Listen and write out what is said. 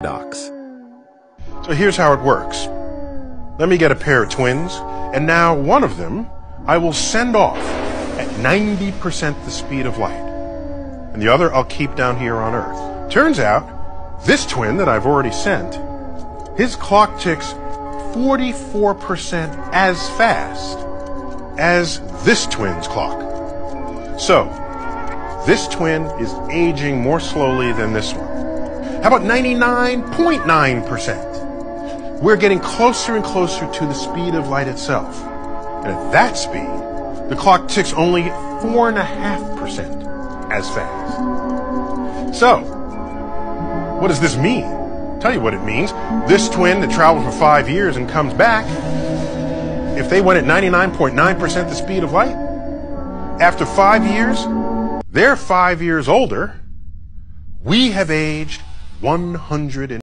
Docs. So here's how it works. Let me get a pair of twins, and now one of them I will send off at 90% the speed of light, and the other I'll keep down here on Earth. Turns out, this twin that I've already sent, his clock ticks 44% as fast as this twin's clock. So, this twin is aging more slowly than this one. How about 99.9%? We're getting closer and closer to the speed of light itself. And at that speed, the clock ticks only 4.5% as fast. So, what does this mean? I'll tell you what it means. This twin that traveled for 5 years and comes back, if they went at 99.9% the speed of light, after 5 years, they're 5 years older. We have aged 100